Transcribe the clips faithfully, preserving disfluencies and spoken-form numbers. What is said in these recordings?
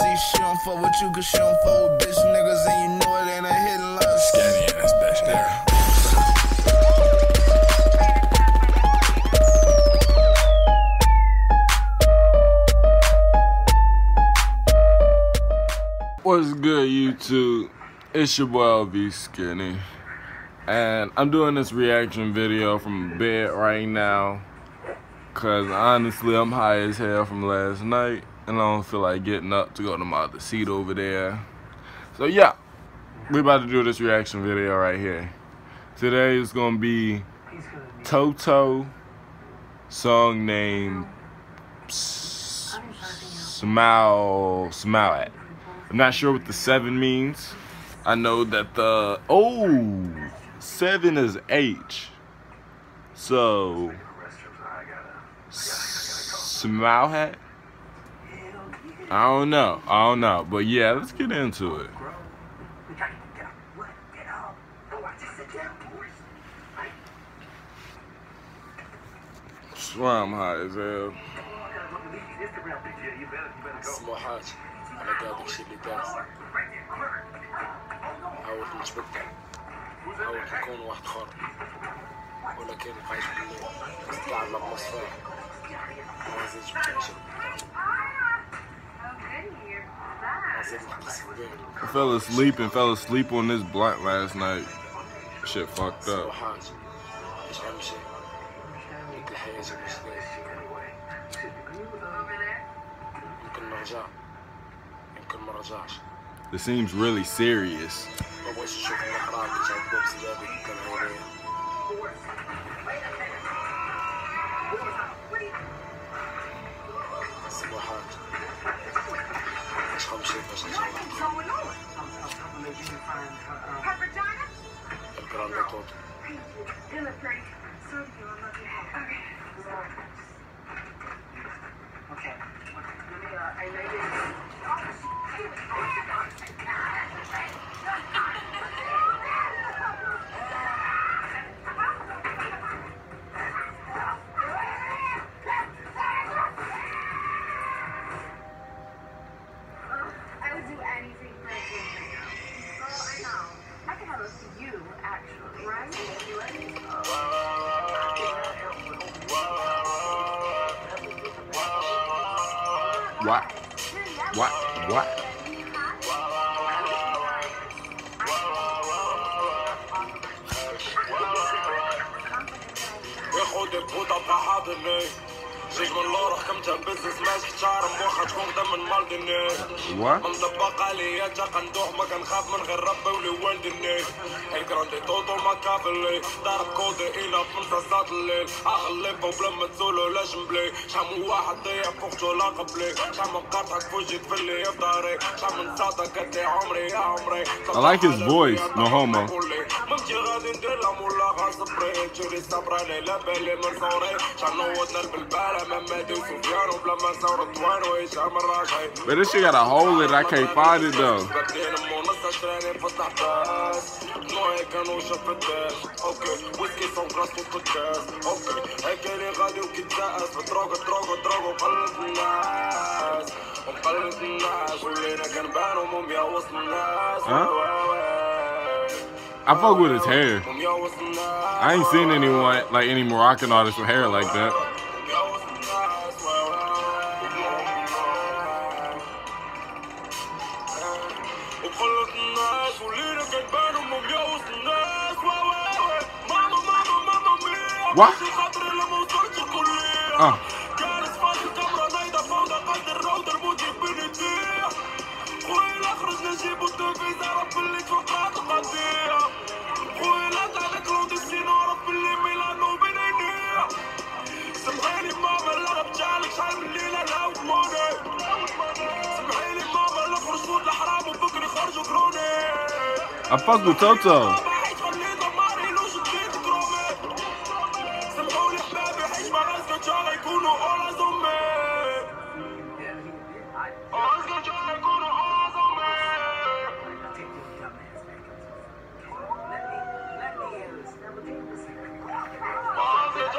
See, she don't fuck with you, cause she don't fuck with bitch niggas, and you know it ain't a hidden love. Skinny in this bitch, nigga. What's good, YouTube? It's your boy L V Skinny, and I'm doing this reaction video from bed right now, cause honestly I'm high as hell from last night, and I don't feel like getting up to go to my other seat over there. So yeah, we about to do this reaction video right here. Today is gonna be Toto song named S M O seven A T. I'm not sure what the seven means. I know that the, oh, seven is H. So, S M O seven A T? I don't know, I don't know. But yeah, let's get into it. That's why I'm hot as hell. It's more hot. على قاعد الشيء اللي دار حاول نتبدل حاول نكون واحد اخر ولكن بقيت نتعلم مصفى ما زلت بتعشق I fell asleep and fell asleep on this blunt last night. Shit fucked up. This seems really serious. What? What? What? وخد البوطة بحاضني جيك من لورا كمتها بزنس ماشي شعر موخة تكون دم المالدني ممضبق عليا جاقا ندوح ما كنخاف من غير ربي وليوالدني الكراندي توتو ماكافلي ضارب كودي إلى بنصة صاد الليل أغلب وبلما تزولو لا جنبلي شحال من واحد ضيع فوقتو لا قبلي شحال من قاطعك فوجي تفلي في داري شحال من صادة قالت لي عمري يا عمري I like his voice, no homo. ممتي غادي ندير لها مولا غير صبري تجري صبراني لا بالي من صوري شحال نوضنا بالبالة But this shit got a hole in it, I can't find it though. Huh? I fuck with his hair. I ain't seen anyone, like any Moroccan artist with hair like that. What? Oh. I fuck with Toto.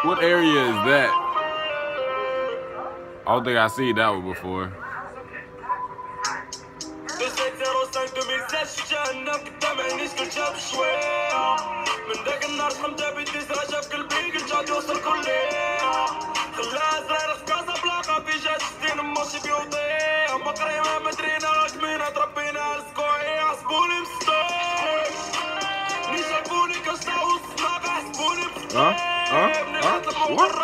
What area is that? I don't think I seen that one before. Huh? Huh? Huh? What?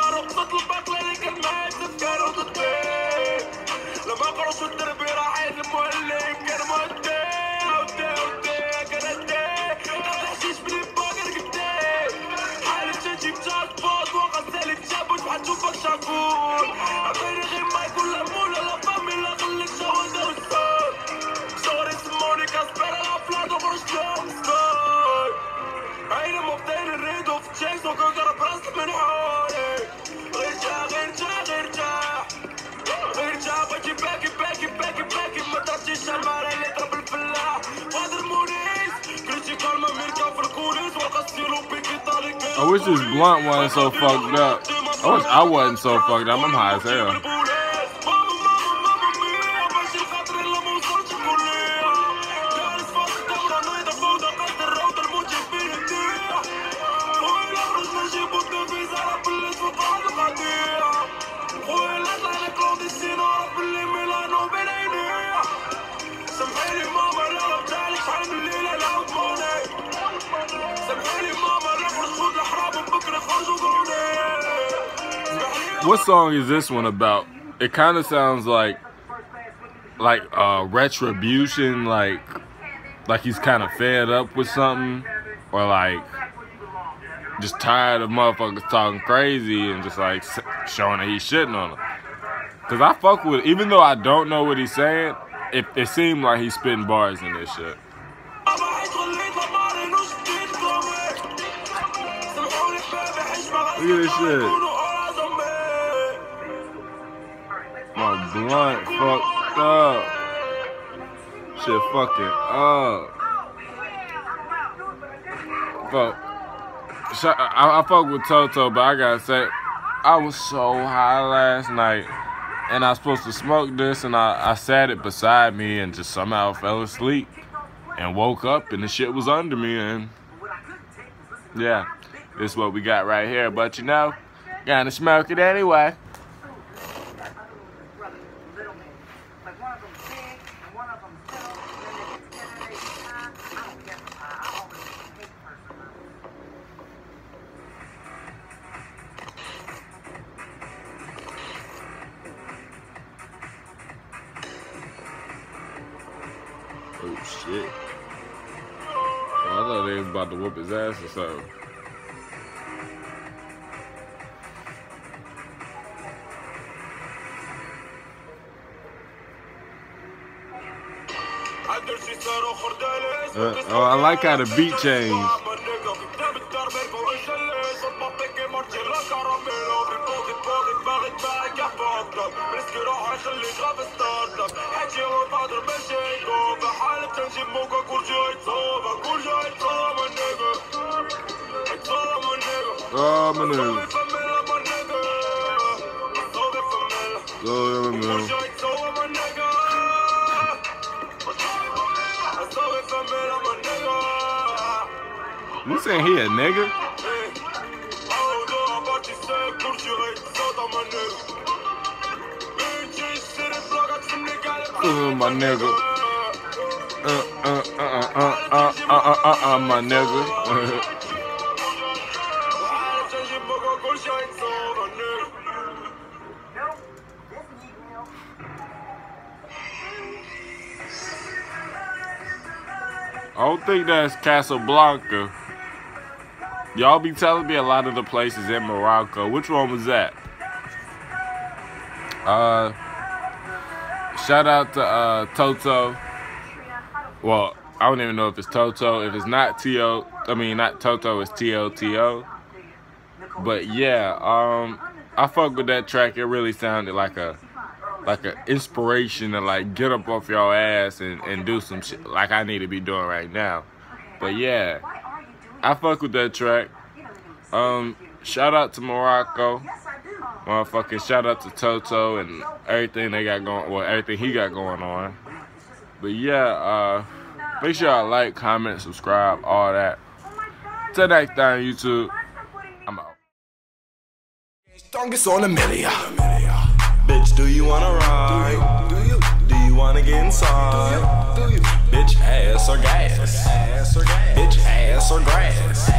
I wish this blunt wasn't so fucked up. I wish I wasn't so fucked up. I'm high as hell. What song is this one about? It kind of sounds like like uh, retribution, like like he's kind of fed up with something, or like just tired of motherfuckers talking crazy and just like showing that he's shitting on them. Cause I fuck with it. Even though I don't know what he's saying, it, it seemed like he's spitting bars in this shit. Look at this shit. My blunt fucked up. Shit fucking up. Fuck. I, I fuck with Toto, but I gotta say, I was so high last night, and I was supposed to smoke this, and I, I sat it beside me and just somehow fell asleep and woke up, and the shit was under me, and yeah, this is what we got right here. But you know, gotta smoke it anyway. Oh shit. I thought they was about to whoop his ass or something. Uh, oh, I like how the beat changed. Oh, my nigga. Oh, you saying he a nigga? Uh, my nigga. Uh, uh, uh, uh, uh, uh, uh, uh, uh, my nigga. I don't think that's Casablanca. Y'all be telling me a lot of the places in Morocco. Which one was that? Uh, shout out to uh, Toto. Well, I don't even know if it's Toto. If it's not T O, I mean, not Toto, it's T O T O. But yeah, um, I fuck with that track. It really sounded like a like an inspiration to like get up off your ass and, and do some shit like I need to be doing right now. But yeah, I fuck with that track. Um, shout out to Morocco, motherfucking shout out to Toto and everything they got going. Well, everything he got going on. But yeah, uh, make sure y'all like, comment, subscribe, all that. Till next time, YouTube. I'm out. Strongest on the media. Bitch, do you wanna ride? Do you? Do you wanna get inside? Do you? Bitch, ass or gas? Bitch, ass or grass?